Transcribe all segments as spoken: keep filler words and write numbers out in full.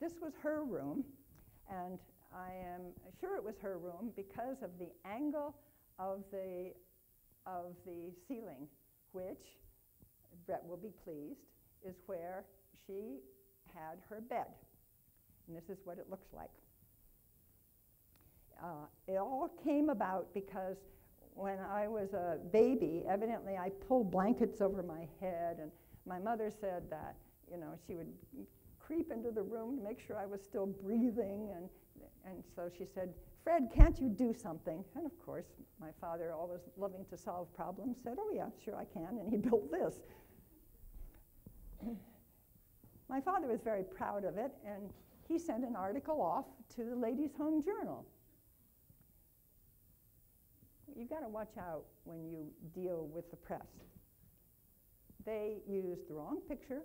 This was her room, and I am sure it was her room because of the angle of the, of the ceiling, which, Brett will be pleased, is where she had her bed. And this is what it looks like. Uh, it all came about because when I was a baby, evidently I pulled blankets over my head, and my mother said that, you know, she would creep into the room to make sure I was still breathing, and, and so she said, "Fred, can't you do something?" And of course, my father, always loving to solve problems, said, "Oh yeah, sure I can," and he built this. My father was very proud of it, and he sent an article off to the Ladies Home Journal. You've got to watch out when you deal with the press. They used the wrong picture.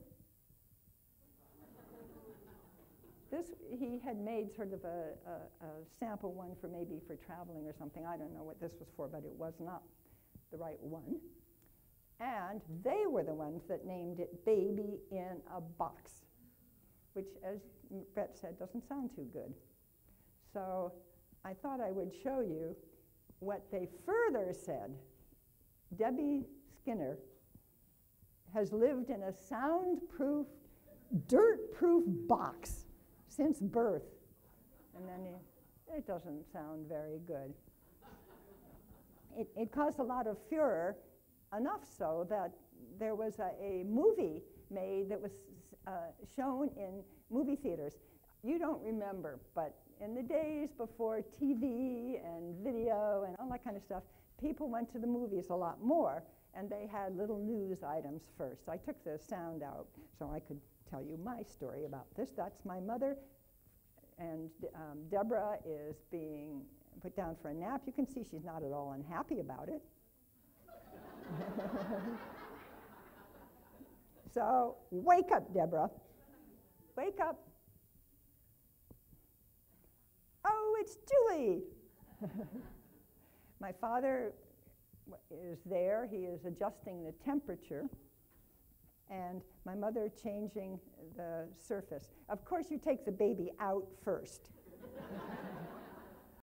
This, he had made sort of a, a, a sample one for maybe for traveling or something. I don't know what this was for, but it was not the right one. And they were the ones that named it Baby in a Box, which, as Brett said, doesn't sound too good. So I thought I would show you what they further said. Debbie Skinner has lived in a soundproof, dirt-proof box since birth. And then he, it doesn't sound very good. It, it caused a lot of furor, enough so that there was a, a movie made that was uh, shown in movie theaters. You don't remember, but in the days before T V and video and all that kind of stuff, people went to the movies a lot more, and they had little news items first. I took the sound out so I could tell you my story about this. That's my mother, and um, Deborah is being put down for a nap. You can see she's not at all unhappy about it. So, wake up, Deborah. Wake up. "Oh, it's Julie." My father is there. He is adjusting the temperature, and my mother changing the surface. Of course, you take the baby out first.